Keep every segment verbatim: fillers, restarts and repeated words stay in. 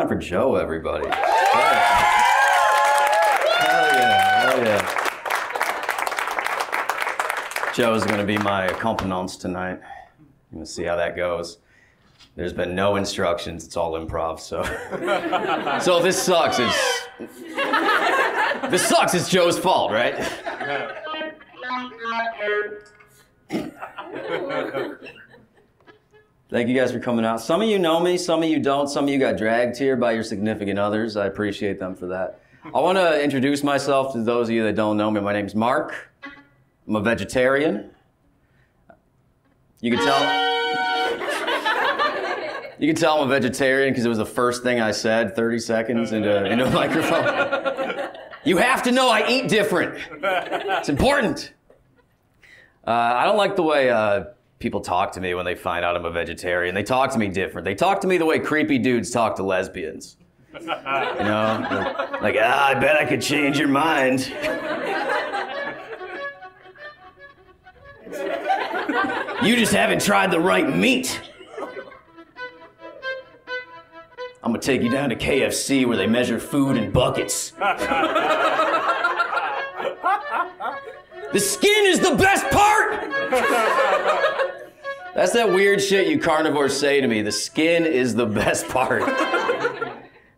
time for Joe, everybody. Yeah. Hell yeah, hell yeah. Joe's gonna be my accompanist tonight. I'm gonna see how that goes. There's been no instructions, it's all improv, so. So if this sucks, it's... If this sucks, it's Joe's fault, right? Thank you guys for coming out. Some of you know me, some of you don't. Some of you got dragged here by your significant others. I appreciate them for that. I want to introduce myself to those of you that don't know me. My name's Mark. I'm a vegetarian. You can tell... You can tell I'm a vegetarian because it was the first thing I said thirty seconds into, into a microphone. You have to know I eat different. It's important. Uh, I don't like the way uh, people talk to me when they find out I'm a vegetarian. They talk to me different. They talk to me the way creepy dudes talk to lesbians. You know? Like, ah, I bet I could change your mind. You just haven't tried the right meat. I'm gonna take you down to K F C where they measure food in buckets. The skin is the best part! That's that weird shit you carnivores say to me. The skin is the best part.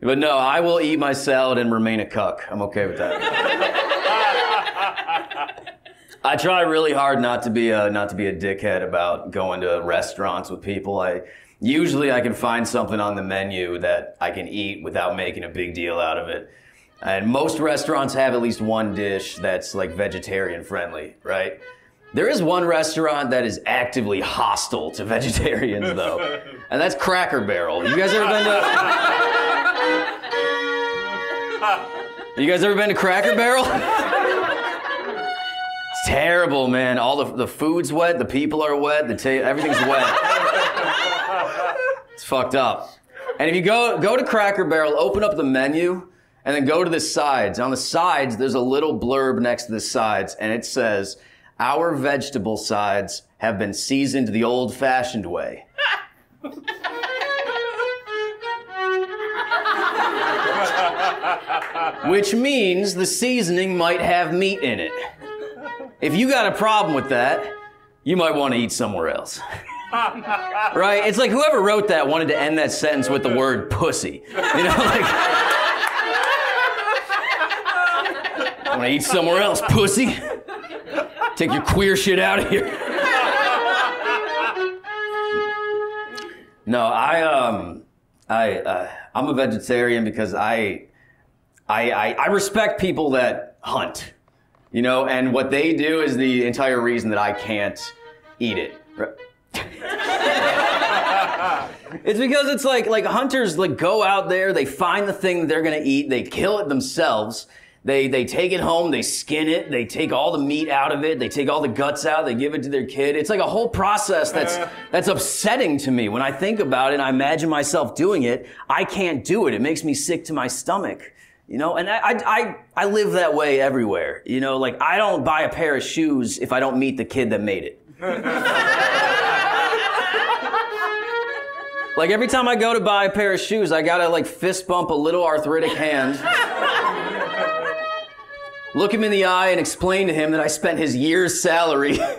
But no, I will eat my salad and remain a cuck. I'm okay with that. I try really hard not to be a, not to be a dickhead about going to restaurants with people. I... Usually I can find something on the menu that I can eat without making a big deal out of it. And most restaurants have at least one dish that's like vegetarian friendly, right? There is one restaurant that is actively hostile to vegetarians though. And that's Cracker Barrel. You guys ever been to... You guys ever been to Cracker Barrel? It's terrible, man. All the, the food's wet, the people are wet, the ta everything's wet. It's fucked up. And if you go, go to Cracker Barrel, open up the menu, and then go to the sides. On the sides, there's a little blurb next to the sides, and it says, our vegetable sides have been seasoned the old-fashioned way. Which means the seasoning might have meat in it. If you got a problem with that, you might want to eat somewhere else. Right? It's like whoever wrote that wanted to end that sentence with the word pussy. You know, like... I want to eat somewhere else, pussy. Take your queer shit out of here. No, I, um... I, uh, I'm a vegetarian because I, I... I, I respect people that hunt. You know, and what they do is the entire reason that I can't eat it. Right? It's because it's like like hunters like go out there, they find the thing that they're gonna eat, they kill it themselves, they they take it home, they skin it, they take all the meat out of it, they take all the guts out, they give it to their kid. It's like a whole process that's that's upsetting to me. When I think about it and I imagine myself doing it, I can't do it. It makes me sick to my stomach. You know, and I, I I I live that way everywhere. You know, like I don't buy a pair of shoes if I don't meet the kid that made it. Like every time I go to buy a pair of shoes, I gotta like fist bump a little arthritic hand, look him in the eye and explain to him that I spent his year's salary on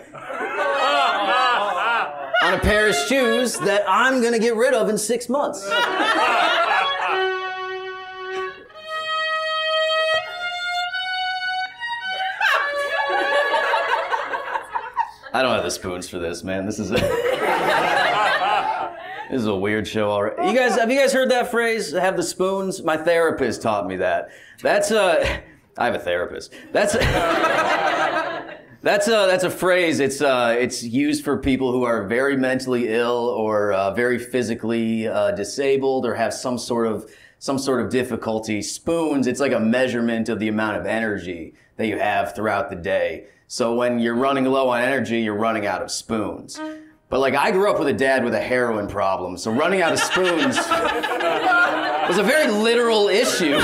a pair of shoes that I'm gonna get rid of in six months. I don't have the spoons for this, man. This is a... This is a weird show already. You guys, have you guys heard that phrase, have the spoons? My therapist taught me that. That's a, I have a therapist. That's a, that's a, that's a phrase, it's, uh, it's used for people who are very mentally ill or uh, very physically uh, disabled or have some sort of, some sort of difficulty. Spoons, it's like a measurement of the amount of energy that you have throughout the day. So when you're running low on energy, you're running out of spoons. But like, I grew up with a dad with a heroin problem, so running out of spoons was a very literal issue.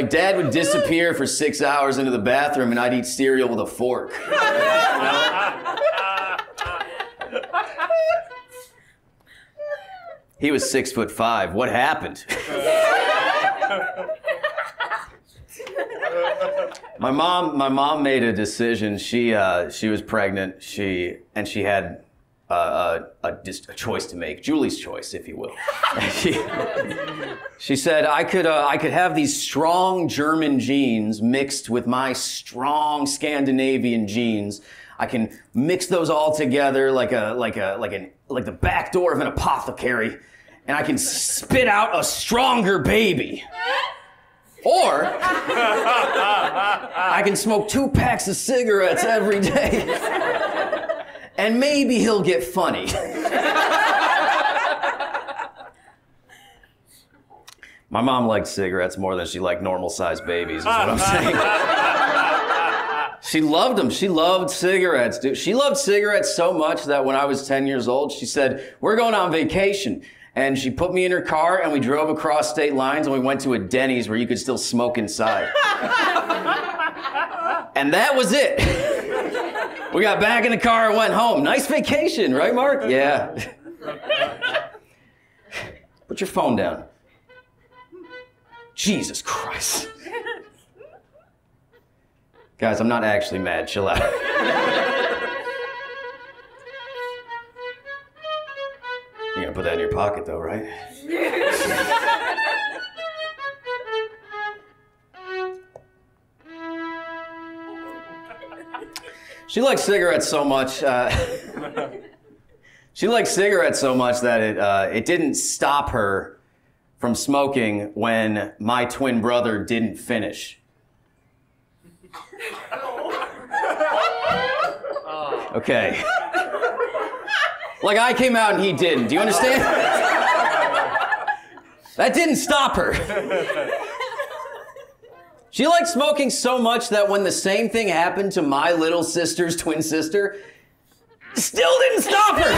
Like, dad would disappear for six hours into the bathroom and I'd eat cereal with a fork. He was six foot five. What happened? My mom, my mom made a decision. She, uh, she was pregnant. She and she had uh, a, a, a choice to make, Julie's choice, if you will. she, she said, "I could, uh, I could have these strong German genes mixed with my strong Scandinavian genes. I can mix those all together like a, like a, like an, like the back door of an apothecary, and I can spit out a stronger baby." Or I can smoke two packs of cigarettes every day and maybe he'll get funny. My mom liked cigarettes more than she liked normal-sized babies, is what I'm saying. She loved them. She loved cigarettes, dude. She loved cigarettes so much that when I was ten years old, she said, "We're going on vacation." And she put me in her car, and we drove across state lines, and we went to a Denny's where you could still smoke inside. And that was it. We got back in the car and went home. Nice vacation, right, Mark? Yeah. Put your phone down. Jesus Christ. Guys, I'm not actually mad. Chill out. You're gonna put that in your pocket though, right? She likes cigarettes so much. Uh, she likes cigarettes so much that it uh, it didn't stop her from smoking when my twin brother didn't finish. Okay. Like, I came out and he didn't. Do you understand? That didn't stop her. She liked smoking so much that when the same thing happened to my little sister's twin sister, it still didn't stop her.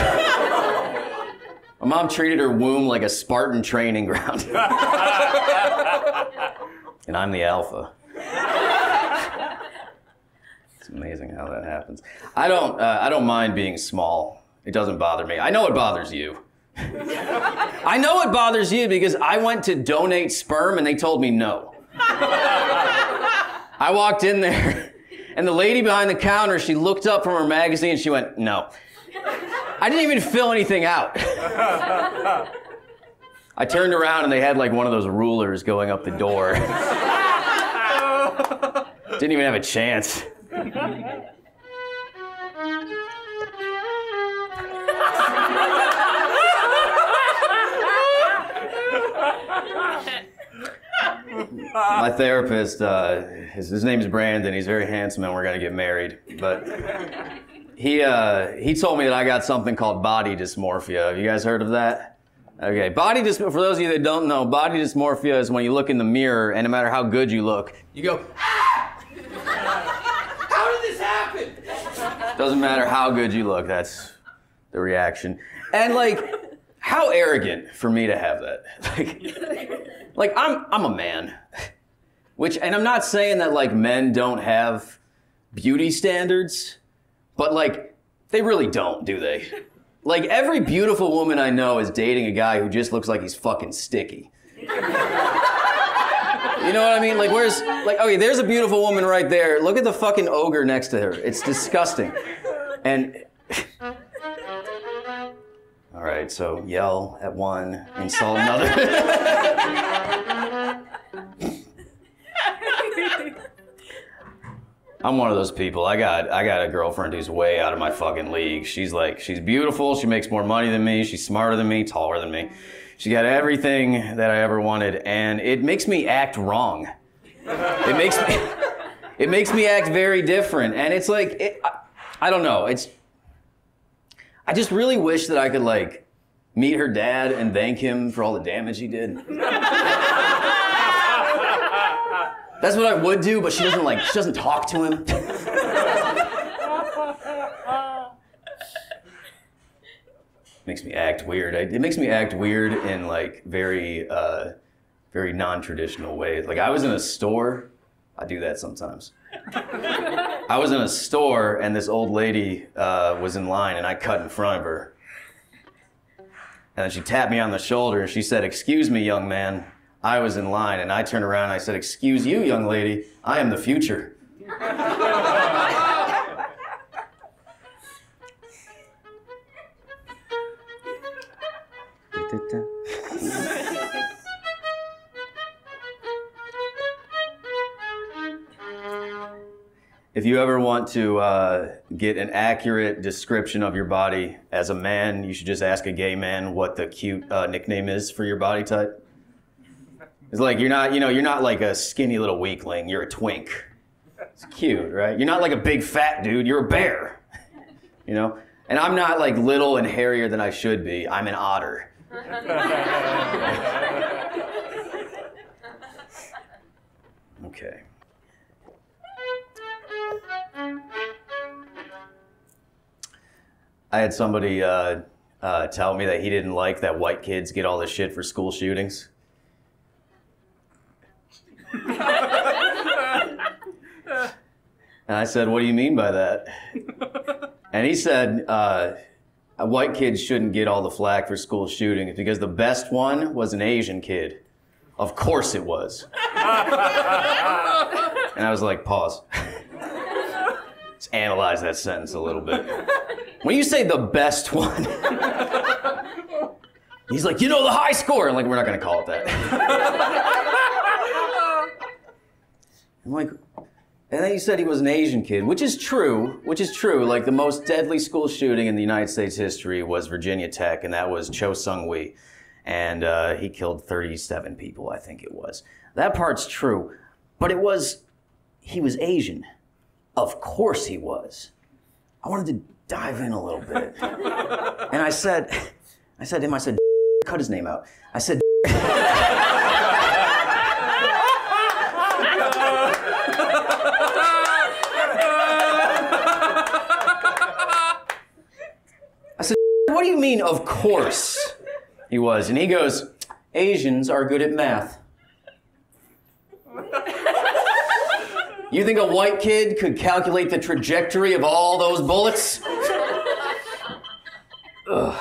My mom treated her womb like a Spartan training ground. And I'm the alpha. It's amazing how that happens. I don't, uh, I don't mind being small. It doesn't bother me. I know it bothers you. I know it bothers you because I went to donate sperm and they told me no. I walked in there and the lady behind the counter, she looked up from her magazine and she went, "No." I didn't even fill anything out. I turned around and they had like one of those rulers going up the door. Didn't even have a chance. My therapist, uh, his, his name is Brandon. He's very handsome, and we're gonna get married. But he uh, he told me that I got something called body dysmorphia. Have you guys heard of that? Okay, body dysmorphia. For those of you that don't know, body dysmorphia is when you look in the mirror, and no matter how good you look, you go, "Ah! How did this happen?" Doesn't matter how good you look. That's the reaction. And like, how arrogant for me to have that. Like, like I'm, I'm a man. Which, and I'm not saying that like men don't have beauty standards, but like they really don't, do they? Like every beautiful woman I know is dating a guy who just looks like he's fucking sticky. You know what I mean? Like where's, like, okay, there's a beautiful woman right there. Look at the fucking ogre next to her. It's disgusting. And, all right, so yell at one, insult another. I'm one of those people. I got I got a girlfriend who's way out of my fucking league. She's like, she's beautiful, she makes more money than me, she's smarter than me, taller than me. She got everything that I ever wanted, and it makes me act wrong. It makes me, it makes me act very different, and it's like, it, I, I don't know, it's, I just really wish that I could like, meet her dad and thank him for all the damage he did. That's what I would do, but she doesn't like, she doesn't talk to him. Makes me act weird. I, it makes me act weird in like very, uh, very non-traditional ways. Like I was in a store, I do that sometimes. I was in a store and this old lady uh, was in line and I cut in front of her. And then she tapped me on the shoulder. She said, "Excuse me, young man." I was in line, and I turned around and I said, "Excuse you, young lady. I am the future." If you ever want to uh, get an accurate description of your body as a man, you should just ask a gay man what the cute uh, nickname is for your body type. It's like you're not, you know, you're not like a skinny little weakling. You're a twink. It's cute, right? You're not like a big fat dude. You're a bear, you know. And I'm not like little and hairier than I should be. I'm an otter. Okay. I had somebody uh, uh, tell me that he didn't like that white kids get all this shit for school shootings. And I said, "What do you mean by that?" And he said, uh, "White kids shouldn't get all the flack for school shootings because the best one was an Asian kid." Of course it was. And I was like, pause. Let's analyze that sentence a little bit. When you say the best one, he's like, you know, the high score. I'm like, we're not going to call it that. I'm like, and then he said he was an Asian kid, which is true, which is true. Like the most deadly school shooting in the United States history was Virginia Tech, and that was Cho Sung-wee. And uh, he killed thirty-seven people, I think it was. That part's true, but it was, he was Asian. Of course he was. I wanted to dive in a little bit. And I said, I said to him, I said, cut his name out. I said, I said, what do you mean, of course he was? And he goes, Asians are good at math. You think a white kid could calculate the trajectory of all those bullets? Ugh.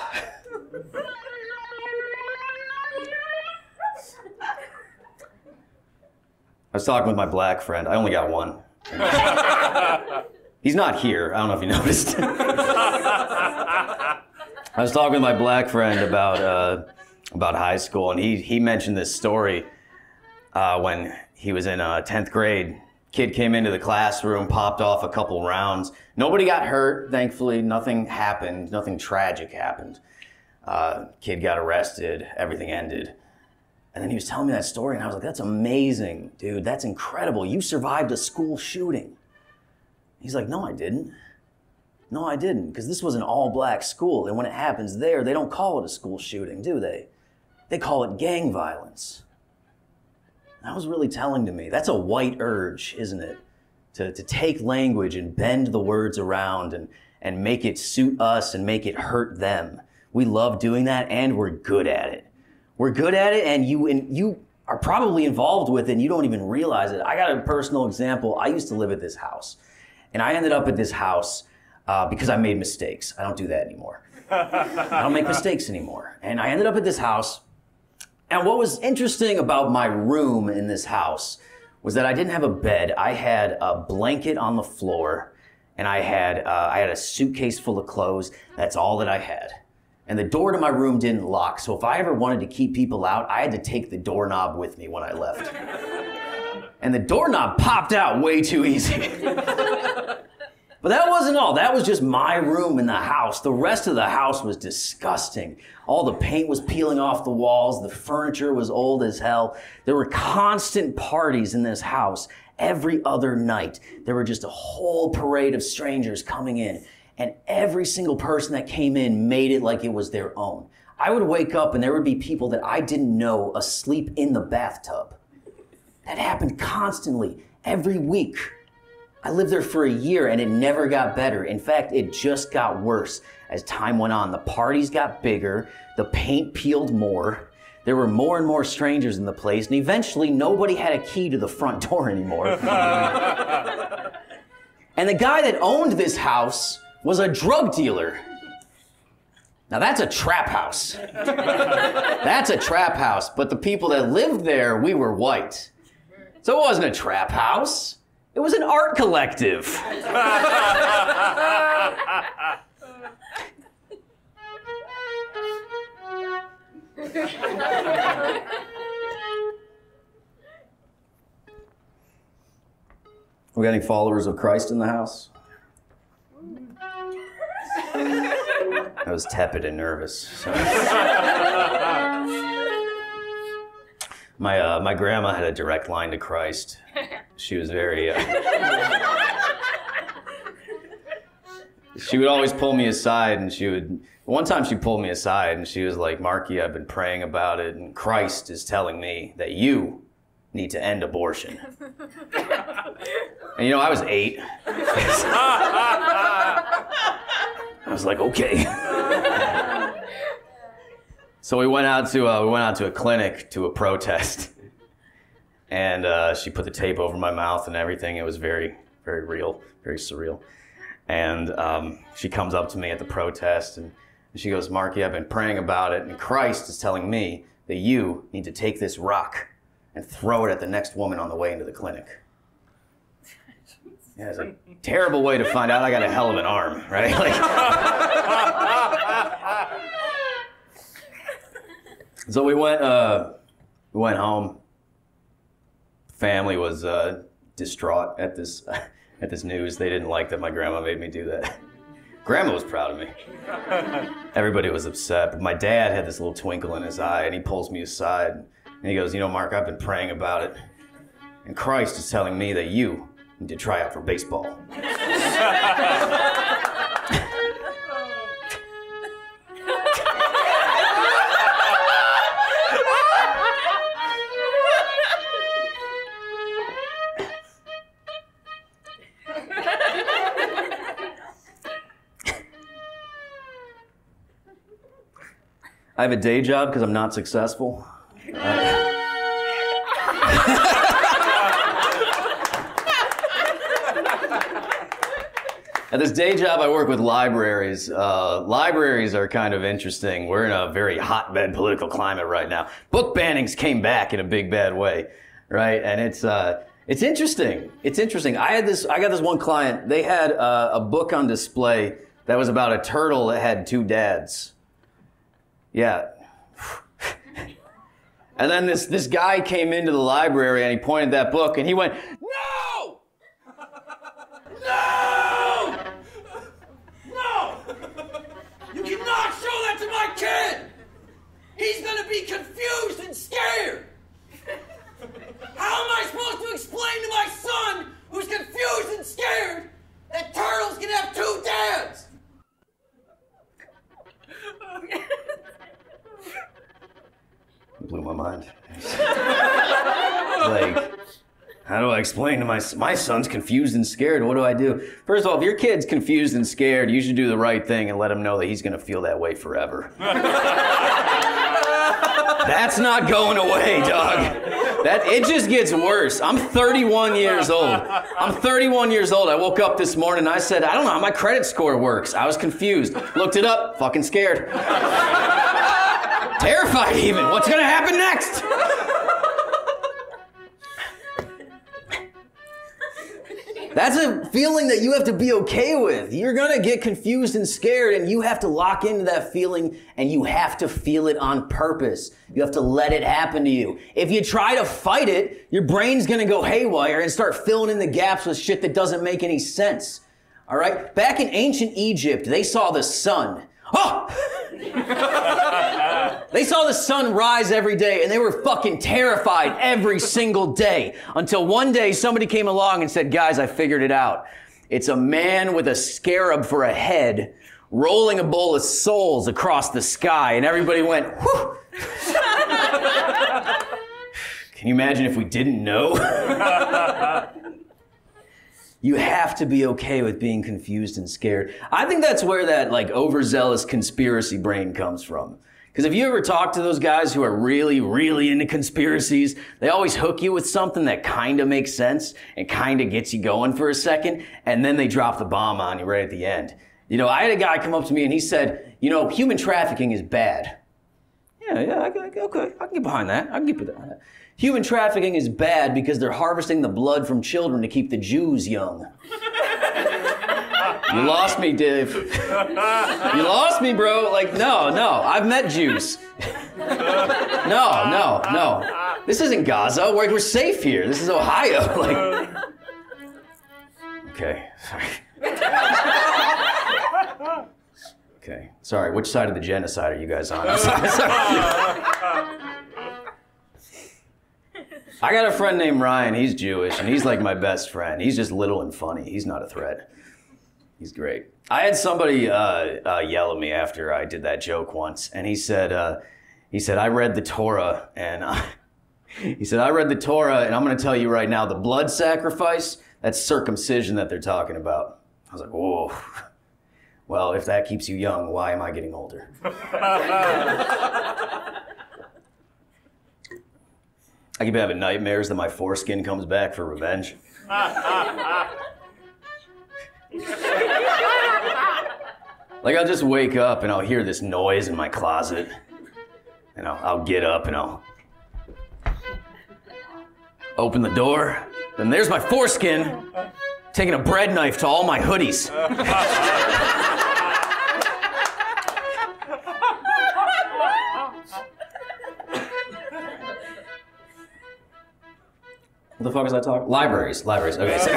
I was talking with my black friend. I only got one. He's not here. I don't know if you noticed. I was talking with my black friend about uh, about high school, and he he mentioned this story uh, when he was in uh, tenth grade. Kid came into the classroom, popped off a couple rounds. Nobody got hurt, thankfully. Nothing happened. Nothing tragic happened. Uh, kid got arrested. Everything ended. And then he was telling me that story, and I was like, that's amazing, dude. That's incredible. You survived a school shooting. He's like, no, I didn't. No, I didn't, because this was an all-black school, and when it happens there, they don't call it a school shooting, do they? They call it gang violence. That was really telling to me. That's a white urge, isn't it? To, to take language and bend the words around and, and make it suit us and make it hurt them. We love doing that, and we're good at it. We're good at it, and you, and you are probably involved with it, and you don't even realize it. I got a personal example. I used to live at this house, and I ended up at this house uh, because I made mistakes. I don't do that anymore. I don't make mistakes anymore. And I ended up at this house. And what was interesting about my room in this house was that I didn't have a bed. I had a blanket on the floor, and I had uh, I had a suitcase full of clothes. That's all that I had. And the door to my room didn't lock, so if I ever wanted to keep people out, I had to take the doorknob with me when I left. And the doorknob popped out way too easy. But that wasn't all. That was just my room in the house. The rest of the house was disgusting. All the paint was peeling off the walls. The furniture was old as hell. There were constant parties in this house every other night. There were just a whole parade of strangers coming in. And every single person that came in made it like it was their own. I would wake up and there would be people that I didn't know asleep in the bathtub. That happened constantly, every week. I lived there for a year, and it never got better. In fact, it just got worse. As time went on, the parties got bigger, the paint peeled more, there were more and more strangers in the place, and eventually nobody had a key to the front door anymore. And the guy that owned this house was a drug dealer. Now that's a trap house. That's a trap house, but the people that lived there, we were white. So it wasn't a trap house. It was an art collective. We got any followers of Christ in the house? I was tepid and nervous. So. My, uh, my grandma had a direct line to Christ. She was very... Uh, she would always pull me aside, and she would... One time she pulled me aside, and she was like, Marky, I've been praying about it, and Christ is telling me that you need to end abortion. And you know, I was eight. I was like, okay. So we went out to uh, we went out to a clinic to a protest, and uh, she put the tape over my mouth and everything. It was very, very real, very surreal. And um, she comes up to me at the protest, and she goes, "Marky, I've been praying about it, and Christ is telling me that you need to take this rock and throw it at the next woman on the way into the clinic." Yeah, it's a terrible way to find out I got a hell of an arm, right? Like, so we went, uh, we went home. Family was uh, distraught at this, at this news. They didn't like that my grandma made me do that. Grandma was proud of me. Everybody was upset, but my dad had this little twinkle in his eye, and he pulls me aside, and he goes, "You know, Mark, I've been praying about it, and Christ is telling me that you need to try out for baseball." I have a day job because I'm not successful. Uh, At this day job, I work with libraries. Uh, libraries are kind of interesting. We're in a very hotbed political climate right now. Book bannings came back in a big bad way, right? And it's uh, it's interesting. It's interesting. I had this. I got this one client. They had uh, a book on display that was about a turtle that had two dads. Yeah. And then this, this guy came into the library and he pointed that book and he went, "No! No! No! You cannot show that to my kid! He's gonna be confused and scared! How am I supposed to explain to my son, who's confused and scared, that turtles can have two dads?" It blew my mind. Like, how do I explain to my my son's confused and scared? What do I do? First of all, if your kid's confused and scared, you should do the right thing and let him know that he's gonna feel that way forever. That's not going away, dog. That, it just gets worse. I'm thirty-one years old. I'm thirty-one years old. I woke up this morning and I said, "I don't know how my credit score works." I was confused. Looked it up, fucking scared. Terrified even. What's gonna happen next? That's a feeling that you have to be okay with. You're gonna get confused and scared, and you have to lock into that feeling, and you have to feel it on purpose. You have to let it happen to you. If you try to fight it, your brain's gonna go haywire and start filling in the gaps with shit that doesn't make any sense. All right? Back in ancient Egypt, they saw the sun. Oh! They saw the sun rise every day, and they were fucking terrified every single day. Until one day, somebody came along and said, "Guys, I figured it out. It's a man with a scarab for a head, rolling a bowl of souls across the sky." And everybody went, "Whew." Can you imagine if we didn't know? You have to be okay with being confused and scared. I think that's where that like overzealous conspiracy brain comes from. Because if you ever talk to those guys who are really, really into conspiracies, they always hook you with something that kind of makes sense and kind of gets you going for a second, and then they drop the bomb on you right at the end. You know, I had a guy come up to me and he said, you know, human trafficking is bad. Yeah, yeah, I, I, okay, I can get behind that. I can get behind that. Human trafficking is bad because they're harvesting the blood from children to keep the Jews young. You lost me, Dave. You lost me, bro. Like, no, no, I've met Jews. No, no, no. This isn't Gaza. We're, we're safe here. This is Ohio. Like, okay, sorry. Okay, sorry. Which side of the genocide are you guys on? I'm sorry. sorry. I got a friend named Ryan. He's Jewish, and he's like my best friend. He's just little and funny. He's not a threat. He's great. I had somebody uh, uh, yell at me after I did that joke once, and he said, uh, he said, I read the Torah, and I, he said, I read the Torah, and I'm going to tell you right now, the blood sacrifice, that's circumcision that they're talking about. I was like, whoa. Well, if that keeps you young, why am I getting older? I keep having nightmares that my foreskin comes back for revenge. Like, I'll just wake up and I'll hear this noise in my closet. And I'll, I'll get up and I'll open the door. Then there's my foreskin taking a bread knife to all my hoodies. What the fuck is that talking? Libraries, libraries, okay. So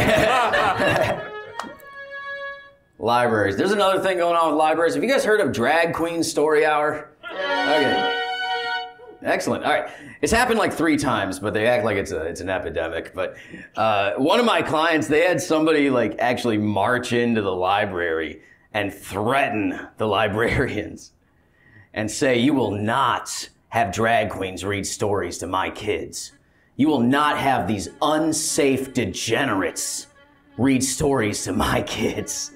libraries, there's another thing going on with libraries. Have you guys heard of Drag Queen Story Hour? Okay. Excellent, all right. It's happened like three times, but they act like it's, a, it's an epidemic. But uh, one of my clients, they had somebody like actually march into the library and threaten the librarians and say, you will not have drag queens read stories to my kids. You will not have these unsafe degenerates read stories to my kids.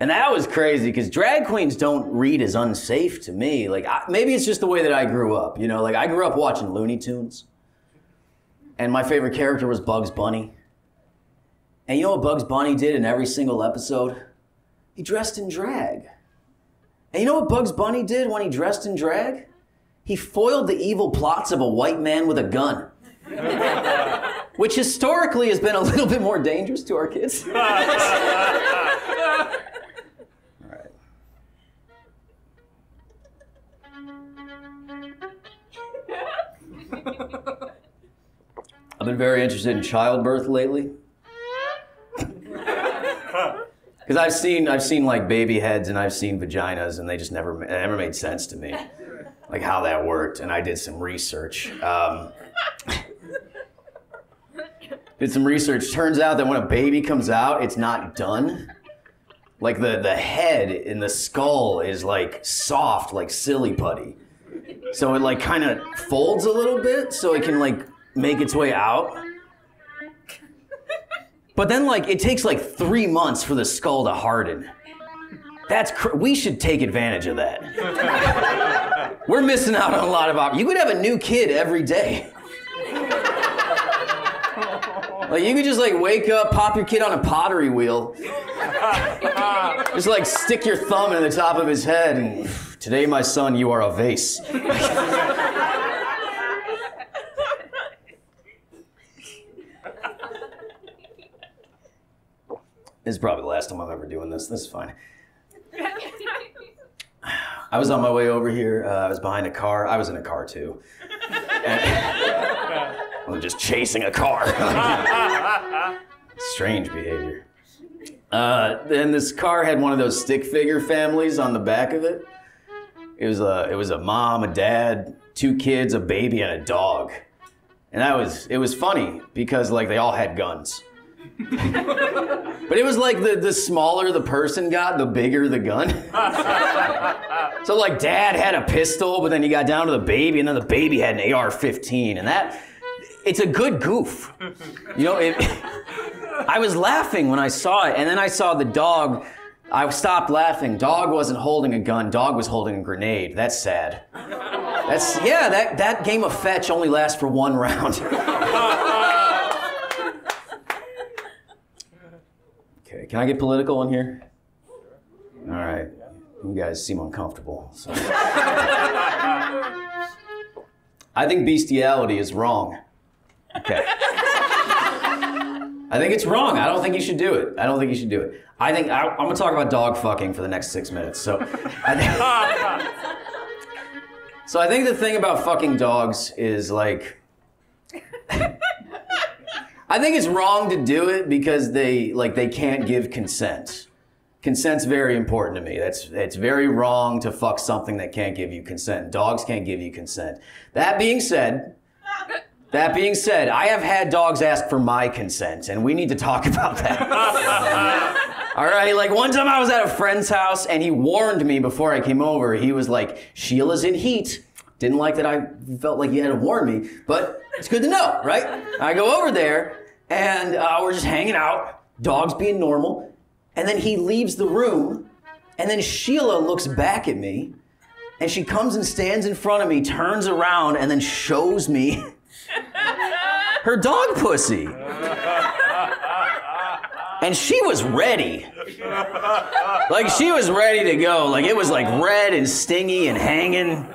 And that was crazy because drag queens don't read as unsafe to me. Like, I, maybe it's just the way that I grew up, you know? Like, I grew up watching Looney Tunes. And my favorite character was Bugs Bunny. And you know what Bugs Bunny did in every single episode? He dressed in drag. And you know what Bugs Bunny did when he dressed in drag? He foiled the evil plots of a white man with a gun. Which historically has been a little bit more dangerous to our kids. All right. I've been very interested in childbirth lately. Because I've seen, I've seen like baby heads and I've seen vaginas and they just never, it never made sense to me. Like how that worked, and I did some research. Um, did some research. Turns out that when a baby comes out, it's not done. Like the, the head in the skull is like soft, like silly putty. So it like kind of folds a little bit so it can like make its way out. But then like it takes like three months for the skull to harden. That's cr- we should take advantage of that. We're missing out on a lot of opportunities. You could have a new kid every day. Like you could just like wake up, pop your kid on a pottery wheel. Just like stick your thumb in the top of his head and today my son, you are a vase. This is probably the last time I'm ever doing this. This is fine. I was on my way over here, uh, I was behind a car. I was in a car too. And I'm just chasing a car. Strange behavior. Uh, and this car had one of those stick figure families on the back of it. It was a, it was a mom, a dad, two kids, a baby, and a dog. And I was, it was funny because like they all had guns. But it was like the, the smaller the person got, the bigger the gun. So like dad had a pistol, but then he got down to the baby and then the baby had an A R fifteen and that, it's a good goof. You know, it, I was laughing when I saw it and then I saw the dog, I stopped laughing. Dog wasn't holding a gun, dog was holding a grenade. That's sad. That's, yeah, that, that game of fetch only lasts for one round. Can I get political in here? All right. you guys seem uncomfortable. So. I think bestiality is wrong. Okay. I think it's wrong. I don't think you should do it. I don't think you should do it. I think I, I'm gonna talk about dog fucking for the next six minutes. So, I think, so I think the thing about fucking dogs is like, I think it's wrong to do it because they like they can't give consent. Consent's very important to me. That's it's very wrong to fuck something that can't give you consent. Dogs can't give you consent. That being said. That being said, I have had dogs ask for my consent, and we need to talk about that. All right, like one time I was at a friend's house, and he warned me before I came over. He was like, Sheila's in heat. Didn't like that I felt like he had to warn me, but it's good to know, right? I go over there, and uh, we're just hanging out, dogs being normal, and then he leaves the room, and then Sheila looks back at me, and she comes and stands in front of me, turns around, and then shows me her dog pussy. And she was ready. Like she was ready to go. Like it was like red and stingy and hanging.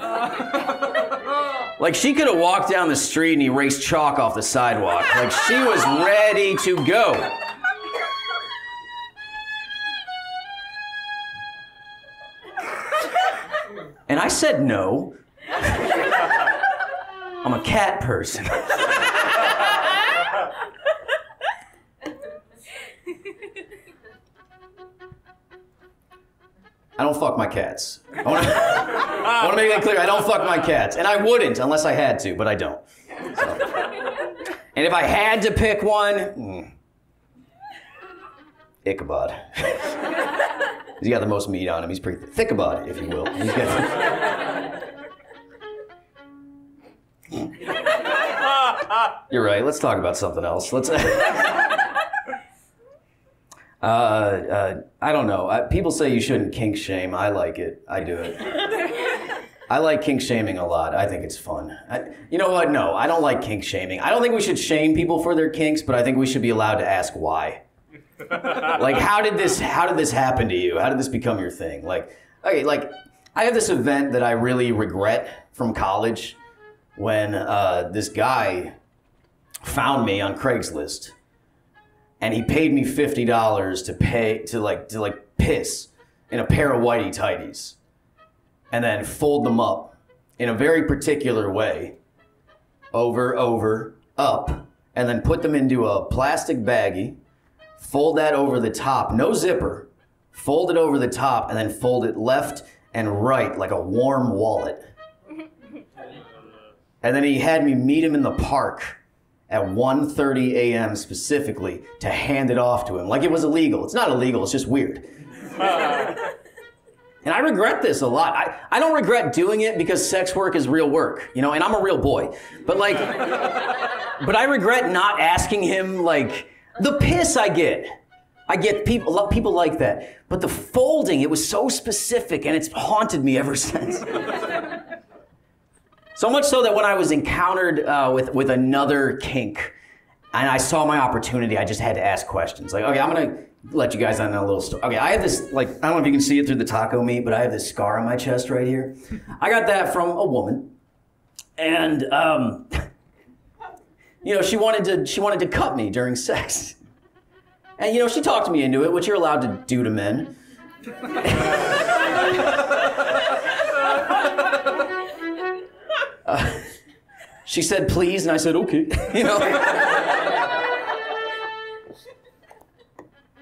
Like she could have walked down the street and erased chalk off the sidewalk. Like she was ready to go. And I said no. I'm a cat person. I don't fuck my cats. I wanna, I wanna make that clear, I don't fuck my cats. And I wouldn't unless I had to, but I don't. So. And if I had to pick one, mm, Ichabod. He's got the most meat on him, he's pretty thick, Thickabod, if you will. He's got You're right. Let's talk about something else. Let's. uh, uh, I don't know. I, people say you shouldn't kink shame. I like it. I do it. I like kink shaming a lot. I think it's fun. I, you know what? No, I don't like kink shaming. I don't think we should shame people for their kinks, but I think we should be allowed to ask why. Like, how did this? How did this happen to you? How did this become your thing? Like, okay, like I have this event that I really regret from college. When uh, this guy found me on Craigslist, and he paid me fifty dollars to pay to like to like piss in a pair of whitey tighties, and then fold them up in a very particular way, over, over, up, and then put them into a plastic baggie, fold that over the top, no zipper, fold it over the top, and then fold it left and right like a warm wallet. And then he had me meet him in the park at one thirty a m specifically to hand it off to him. Like it was illegal. It's not illegal, it's just weird. And I regret this a lot. I, I don't regret doing it because sex work is real work, you know, and I'm a real boy. But like, but I regret not asking him like, the piss I get. I get people, people like that. But the folding, it was so specific and it's haunted me ever since. So much so that when I was encountered uh, with, with another kink and I saw my opportunity, I just had to ask questions. Like, okay, I'm gonna let you guys on a little story. Okay, I have this, like, I don't know if you can see it through the taco meat, but I have this scar on my chest right here. I got that from a woman. And, um, you know, she wanted to, she wanted to cut me during sex. And, you know, she talked me into it, which you're allowed to do to men. Uh, she said, please, and I said, okay, you know?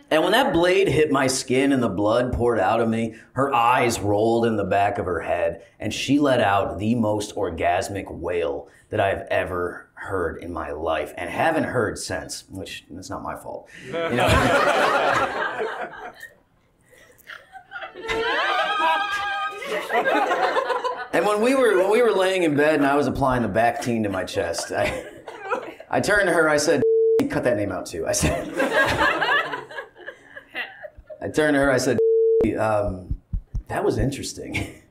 And when that blade hit my skin and the blood poured out of me, her eyes rolled in the back of her head, and she let out the most orgasmic wail that I've ever heard in my life, and haven't heard since, which that's not my fault. You know? And when we were when we were laying in bed and I was applying the Bactine to my chest, I, I turned to her, I said, cut that name out too. I said, I turned to her, I said, um, that was interesting.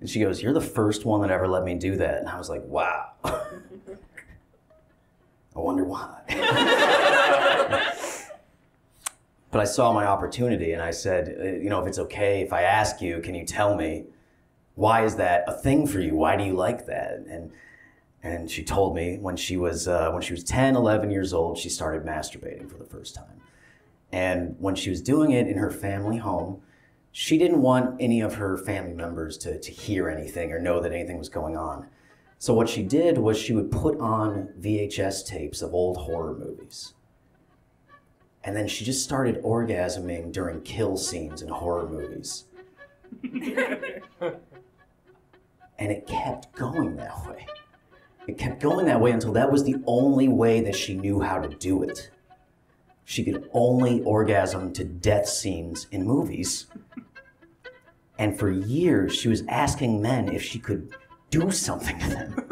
And she goes, you're the first one that ever let me do that. And I was like, wow. I wonder why. But I saw my opportunity and I said, you know, if it's okay, if I ask you, can you tell me, why is that a thing for you? Why do you like that? And and she told me when she was uh, when she was ten, eleven years old, she started masturbating for the first time. And when she was doing it in her family home, she didn't want any of her family members to, to hear anything or know that anything was going on. So what she did was she would put on V H S tapes of old horror movies. And then she just started orgasming during kill scenes in horror movies. And it kept going that way. It kept going that way until that was the only way that she knew how to do it. She could only orgasm to death scenes in movies. And for years, she was asking men if she could do something to them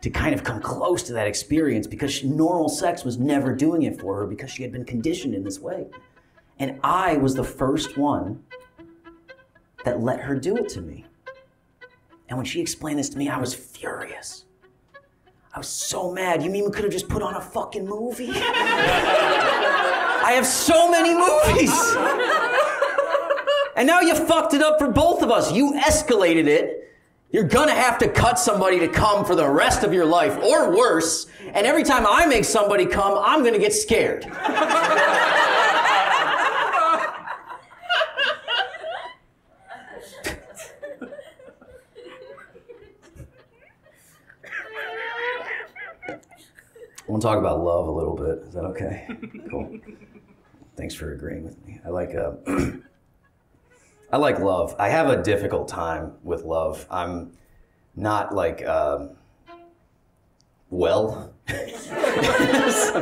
to kind of come close to that experience, because she, normal sex was never doing it for her because she had been conditioned in this way. And I was the first one that let her do it to me. And when she explained this to me, I was furious. I was so mad. You mean we could have just put on a fucking movie? I have so many movies. And now you fucked it up for both of us. You escalated it. You're gonna have to cut somebody to come for the rest of your life, or worse. And every time I make somebody come, I'm gonna get scared. We'll talk about love a little bit. Is that okay? Cool. Thanks for agreeing with me. I like uh, I like love. I have a difficult time with love. I'm not like uh, well. so,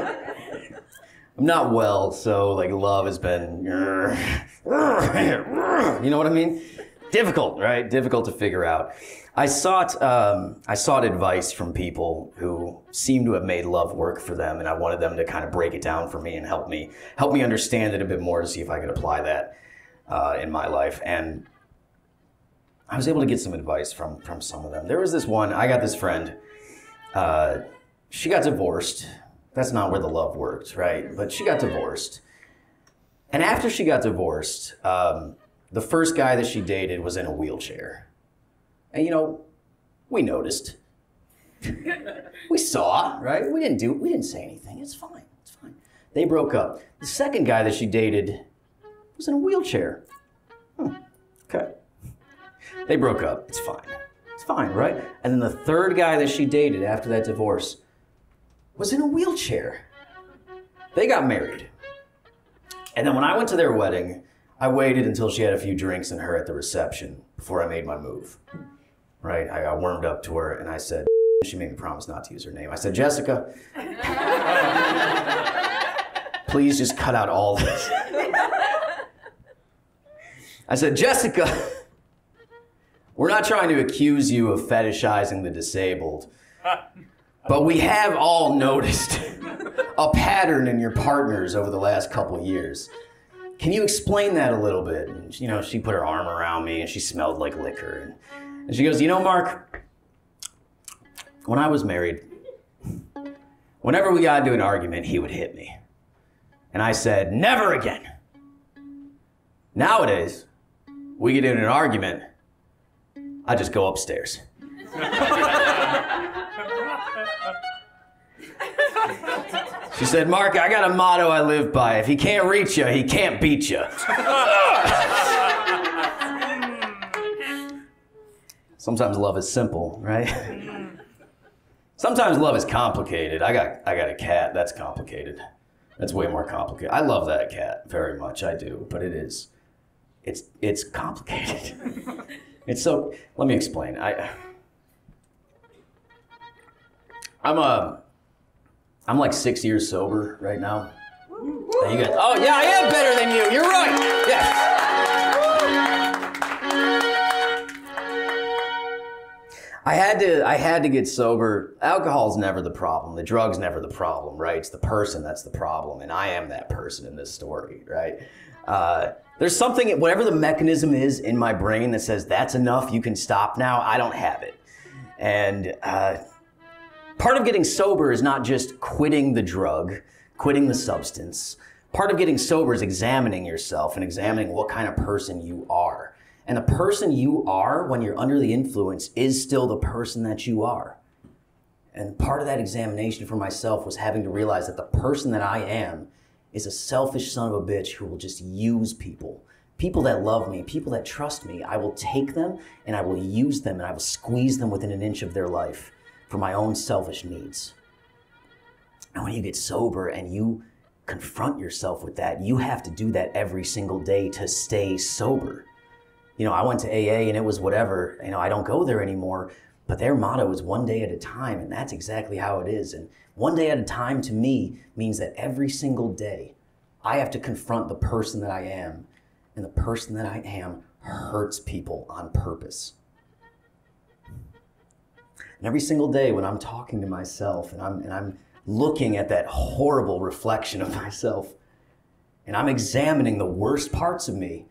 I'm not well, so like love has been, you know what I mean? Difficult, right? Difficult to figure out. I sought, um, I sought advice from people who seemed to have made love work for them, and I wanted them to kind of break it down for me and help me help me understand it a bit more to see if I could apply that uh, in my life. And I was able to get some advice from from some of them. There was this one. I got this friend. Uh, she got divorced. That's not where the love worked, right? But she got divorced, and after she got divorced, um, the first guy that she dated was in a wheelchair. And you know, we noticed. We saw, right? We didn't do, we didn't say anything. It's fine, it's fine. They broke up. The second guy that she dated was in a wheelchair. Hmm, okay. They broke up, it's fine. It's fine, right? And then the third guy that she dated after that divorce was in a wheelchair. They got married. And then when I went to their wedding, I waited until she had a few drinks in her at the reception before I made my move. Right, I, I warmed up to her and I said, she made me promise not to use her name. I said, Jessica, please just cut out all this. I said, Jessica, we're not trying to accuse you of fetishizing the disabled, but we have all noticed a pattern in your partners over the last couple years. Can you explain that a little bit? And, you know, she put her arm around me and she smelled like liquor. And, And she goes, you know, Mark, when I was married, whenever we got into an argument, he would hit me. And I said, never again. Nowadays, we get into an argument, I just go upstairs. She said, Mark, I got a motto I live by. If he can't reach you, he can't beat you. Sometimes love is simple, right? Sometimes love is complicated. I got, I got a cat, that's complicated. That's way more complicated. I love that cat very much, I do, but it is, it's, it's complicated. It's so, let me explain. I, I'm a, I'm like six years sober right now. And you guys, oh yeah, I am better than you, you're right, yes. I had to, I had to get sober. Alcohol's never the problem. The drug's never the problem, right? It's the person that's the problem, and I am that person in this story, right? Uh, there's something, whatever the mechanism is in my brain that says, that's enough, you can stop now, I don't have it. And uh, part of getting sober is not just quitting the drug, quitting the substance, part of getting sober is examining yourself and examining what kind of person you are. And the person you are when you're under the influence is still the person that you are. And part of that examination for myself was having to realize that the person that I am is a selfish son of a bitch who will just use people. People that love me, people that trust me, I will take them and I will use them and I will squeeze them within an inch of their life for my own selfish needs. And when you get sober and you confront yourself with that, you have to do that every single day to stay sober. You know, I went to A A and it was whatever, you know, I don't go there anymore, but their motto is one day at a time, and that's exactly how it is. And one day at a time to me means that every single day I have to confront the person that I am, and the person that I am hurts people on purpose. And every single day when I'm talking to myself and I'm, and I'm looking at that horrible reflection of myself, and I'm examining the worst parts of me,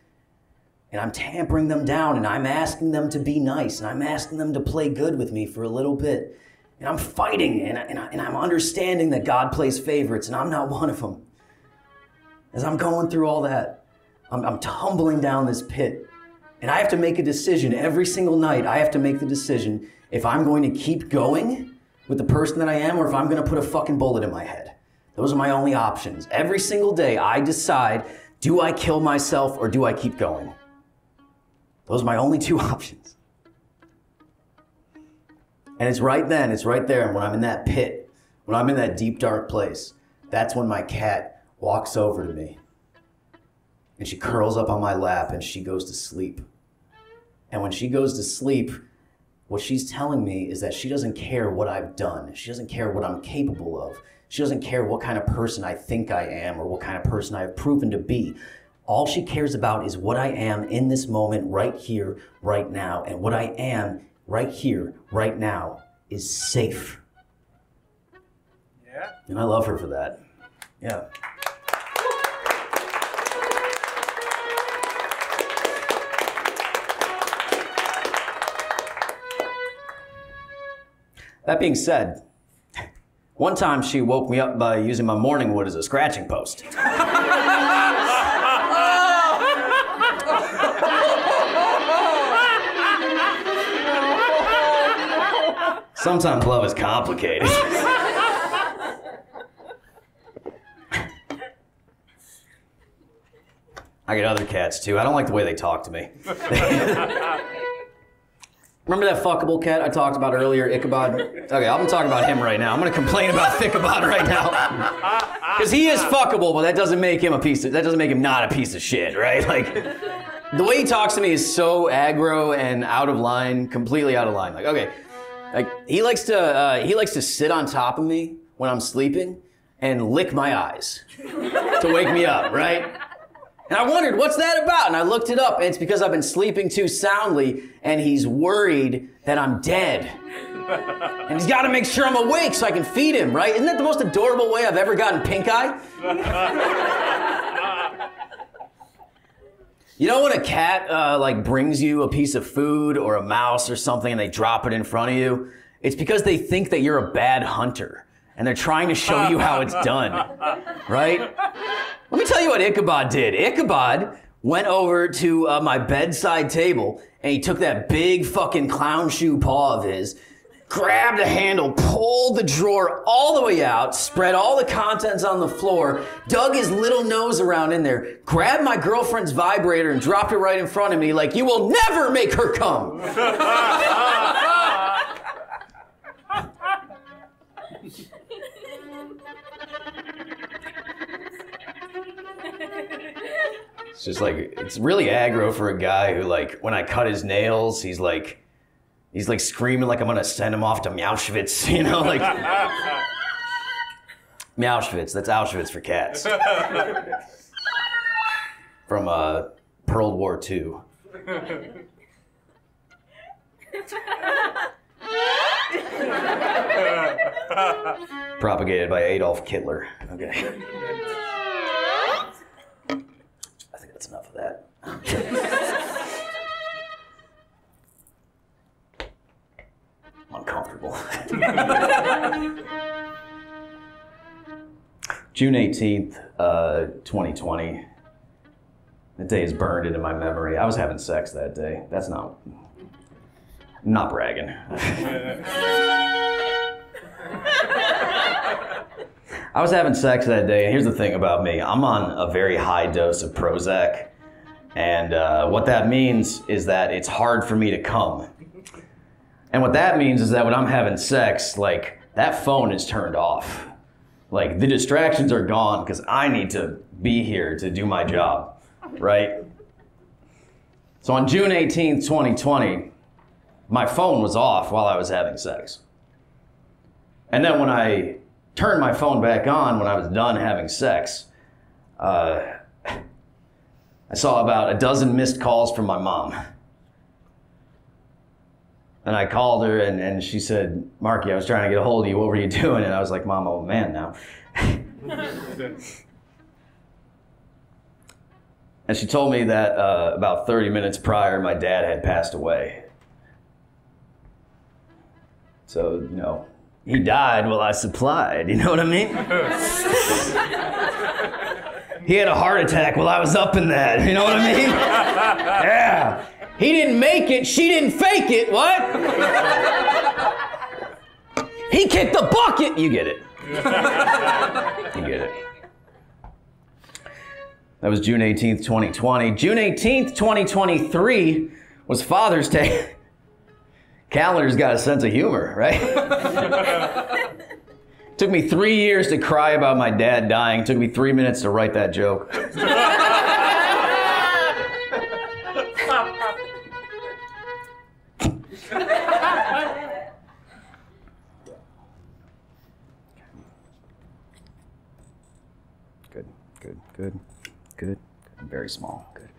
and I'm tampering them down, and I'm asking them to be nice, and I'm asking them to play good with me for a little bit. And I'm fighting, and, I, and, I, and I'm understanding that God plays favorites, and I'm not one of them. As I'm going through all that, I'm, I'm tumbling down this pit, and I have to make a decision every single night. I have to make the decision if I'm going to keep going with the person that I am, or if I'm gonna put a fucking bullet in my head. Those are my only options. Every single day, I decide, do I kill myself, or do I keep going? Those are my only two options. And it's right then, it's right there when I'm in that pit, when I'm in that deep, dark place, that's when my cat walks over to me and she curls up on my lap and she goes to sleep. And when she goes to sleep, what she's telling me is that she doesn't care what I've done. She doesn't care what I'm capable of. She doesn't care what kind of person I think I am or what kind of person I have proven to be. All she cares about is what I am in this moment, right here, right now. And what I am right here, right now is safe. Yeah. And I love her for that. Yeah. That being said, one time she woke me up by using my morning wood as a scratching post. Sometimes love is complicated. I get other cats too. I don't like the way they talk to me. Remember that fuckable cat I talked about earlier, Ichabod? Okay, I'm talking about him right now. I'm gonna complain about Thickabod right now. Because he is fuckable, but that doesn't make him a piece of, that doesn't make him not a piece of shit, right? Like, the way he talks to me is so aggro and out of line, completely out of line. Like, okay. Like, he likes to, uh, he likes to sit on top of me when I'm sleeping and lick my eyes to wake me up, right? And I wondered, what's that about? And I looked it up, and it's because I've been sleeping too soundly, and he's worried that I'm dead. And he's gotta make sure I'm awake so I can feed him, right? Isn't that the most adorable way I've ever gotten pink eye? You know when a cat uh, like brings you a piece of food or a mouse or something and they drop it in front of you? It's because they think that you're a bad hunter and they're trying to show you how it's done, right? Let me tell you what Ichabod did. Ichabod went over to uh, my bedside table and he took that big fucking clown shoe paw of his, grabbed the handle, pulled the drawer all the way out, spread all the contents on the floor, dug his little nose around in there, grabbed my girlfriend's vibrator and dropped it right in front of me like, you will never make her come. It's just like, it's really aggro for a guy who, like, when I cut his nails, he's like, He's like screaming like I'm gonna send him off to Meowschwitz, you know, like. Meowschwitz, that's Auschwitz for cats. From uh, Pearl War two. Propagated by Adolf Kittler. Okay. I think that's enough of that. Uncomfortable. June eighteenth, uh, twenty twenty. That day is burned into my memory. I was having sex that day. That's not, not bragging. I was having sex that day, and here's the thing about me. I'm on a very high dose of Prozac, and uh, what that means is that it's hard for me to come. And what that means is that when I'm having sex, like, that phone is turned off. Like, the distractions are gone because I need to be here to do my job, right? So on June eighteenth, twenty twenty, my phone was off while I was having sex. And then when I turned my phone back on when I was done having sex, uh, I saw about a dozen missed calls from my mom. And I called her, and, and she said, "Marky, I was trying to get a hold of you. What were you doing?" And I was like, "Mom, I'm old man now." And she told me that uh, about thirty minutes prior, my dad had passed away. So, you know, he died while I supplied, you know what I mean? He had a heart attack while I was up in that, you know what I mean? Yeah. He didn't make it, she didn't fake it, what? He kicked the bucket! You get it. You get it. That was June eighteenth, twenty twenty. June eighteenth, twenty twenty-three was Father's Day. Calendar's got a sense of humor, right? Took me three years to cry about my dad dying. Took me three minutes to write that joke. Good, good, good, good. I'm very small. Good.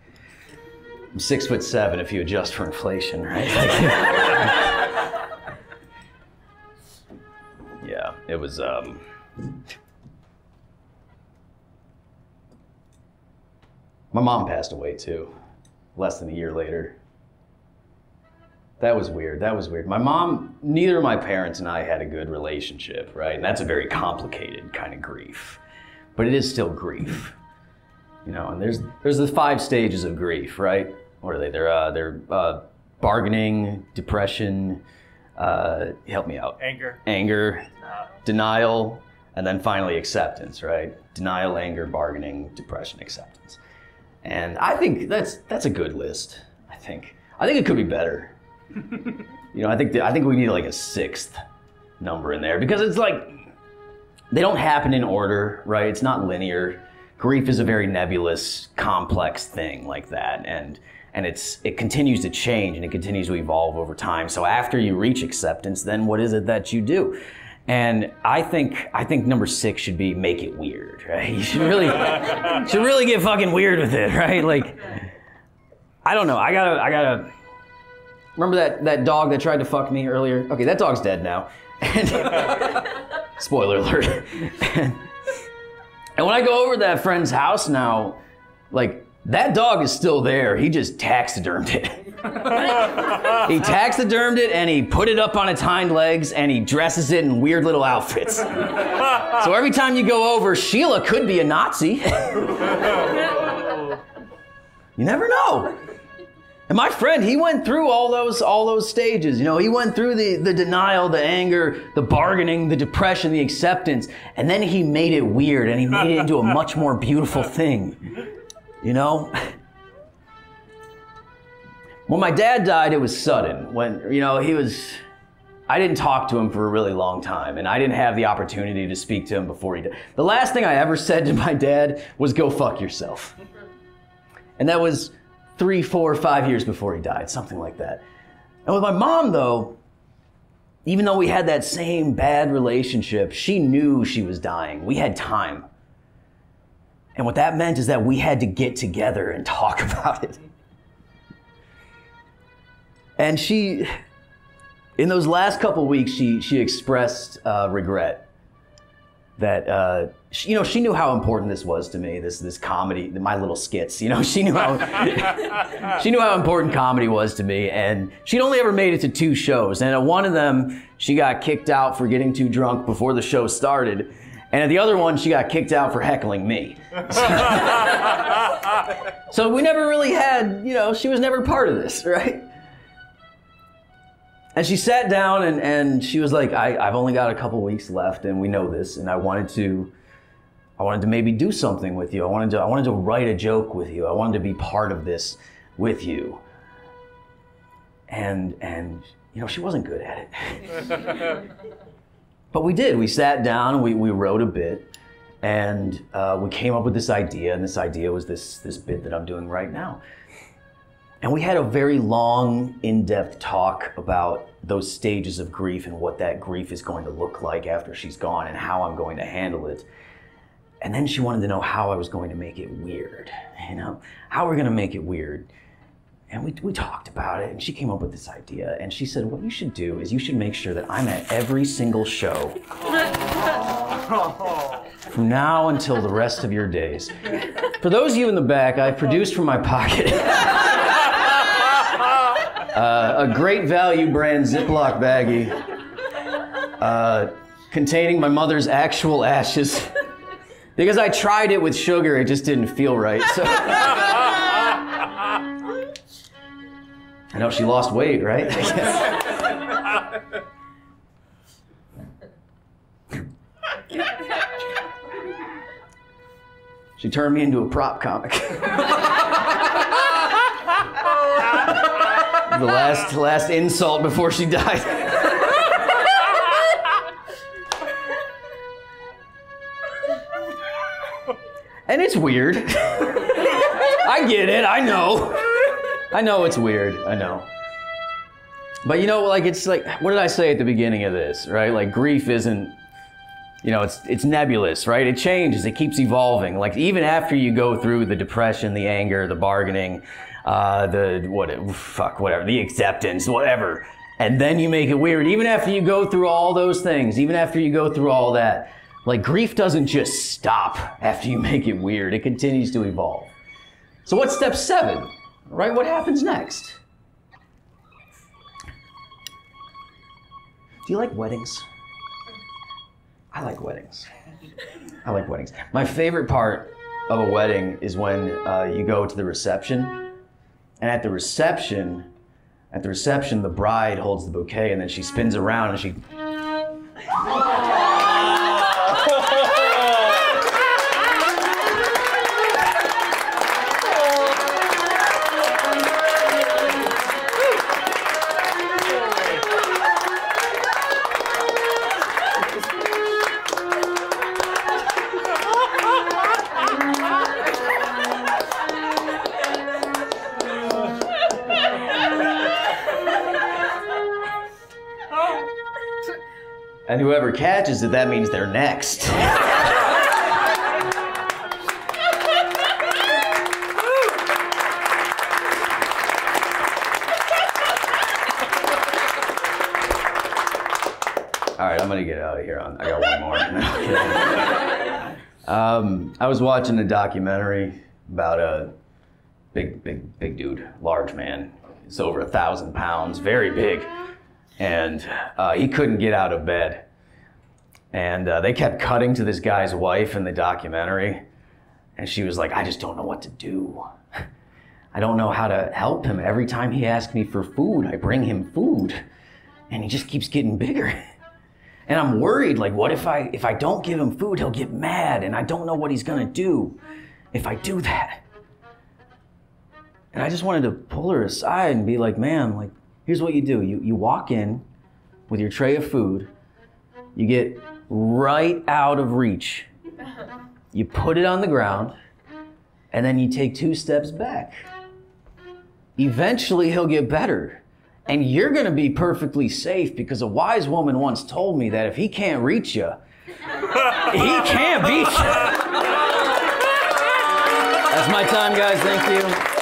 I'm six foot seven if you adjust for inflation, right? Yeah, it was. Um... My mom passed away too, less than a year later. That was weird. That was weird. My mom, neither of my parents and I had a good relationship, right? And that's a very complicated kind of grief, but it is still grief, you know. And there's there's the five stages of grief, right? What are they? They're uh, they're uh, bargaining, depression. Uh, help me out. Anger. Anger. Uh, denial, and then finally acceptance. Right? Denial, anger, bargaining, depression, acceptance. And I think that's that's a good list. I think I think it could be better. You know, I think that, I think we need like a sixth number in there because it's like they don't happen in order, right? It's not linear. Grief is a very nebulous, complex thing like that, and. And it's, it continues to change and it continues to evolve over time. So after you reach acceptance, then what is it that you do? And I think, I think number six should be make it weird, right? You should really, you should really get fucking weird with it, right? Like, I don't know, I gotta, I gotta, remember that, that dog that tried to fuck me earlier? Okay, that dog's dead now. And, spoiler alert. and, and when I go over to that friend's house now, like, that dog is still there. He just taxidermed it. He taxidermed it and he put it up on its hind legs and he dresses it in weird little outfits. So every time you go over, Sheila could be a Nazi. You never know. And my friend, he went through all those all those stages. You know, he went through the, the denial, the anger, the bargaining, the depression, the acceptance, and then he made it weird and he made it into a much more beautiful thing. You know, when my dad died, it was sudden. When, you know, he was, I didn't talk to him for a really long time and I didn't have the opportunity to speak to him before he died. The last thing I ever said to my dad was, "Go fuck yourself." And that was three, four, five years before he died, something like that. And with my mom though, even though we had that same bad relationship, she knew she was dying. We had time. And what that meant is that we had to get together and talk about it. And she, in those last couple weeks, she, she expressed uh, regret that, uh, she, you know, she knew how important this was to me, this, this comedy, my little skits, you know, she knew how, she knew how important comedy was to me. And she'd only ever made it to two shows. And at one of them, she got kicked out for getting too drunk before the show started. And at the other one, she got kicked out for heckling me. So we never really had, you know, she was never part of this, right? And she sat down and, and she was like, I, I've only got a couple weeks left and we know this. And I wanted to, I wanted to maybe do something with you. I wanted to, I wanted to write a joke with you. I wanted to be part of this with you. And, and you know, she wasn't good at it. But we did. We sat down, we, we wrote a bit, and uh, we came up with this idea, and this idea was this, this bit that I'm doing right now. And we had a very long, in-depth talk about those stages of grief and what that grief is going to look like after she's gone and how I'm going to handle it. And then she wanted to know how I was going to make it weird, you know? How we're gonna make it weird. And we, we talked about it, and she came up with this idea, and she said, what you should do is you should make sure that I'm at every single show from now until the rest of your days. For those of you in the back, I produced from my pocket uh, a great value brand Ziploc baggie uh, containing my mother's actual ashes. Because I tried it with sugar, it just didn't feel right. So. I know she lost weight, right? She turned me into a prop comic. The last, last insult before she died. And it's weird. I get it, I know. I know it's weird, I know. But you know, like it's like, what did I say at the beginning of this, right? Like grief isn't, you know, it's, it's nebulous, right? It changes, it keeps evolving. Like even after you go through the depression, the anger, the bargaining, uh, the, what, fuck, whatever, the acceptance, whatever. And then you make it weird. Even after you go through all those things, even after you go through all that, like grief doesn't just stop after you make it weird. It continues to evolve. So what's step seven? Right, what happens next? Do you like weddings? I like weddings. I like weddings. My favorite part of a wedding is when uh, you go to the reception, and at the reception, at the reception, the bride holds the bouquet, and then she spins around and she. And whoever catches it, that means they're next. All right, I'm gonna get out of here. I got one more. um, I was watching a documentary about a big, big, big dude, large man. It's over a thousand pounds, very big. And uh, he couldn't get out of bed. And uh, they kept cutting to this guy's wife in the documentary. And she was like, I just don't know what to do. I don't know how to help him. Every time he asks me for food, I bring him food. And he just keeps getting bigger. And I'm worried, like, what if I, if I don't give him food, he'll get mad. And I don't know what he's gonna do if I do that. And I just wanted to pull her aside and be like, man, like, here's what you do. You, you walk in with your tray of food. You get right out of reach. You put it on the ground, and then you take two steps back. Eventually, he'll get better. And you're gonna be perfectly safe because a wise woman once told me that if he can't reach you, he can't beat you. That's my time, guys. Thank you.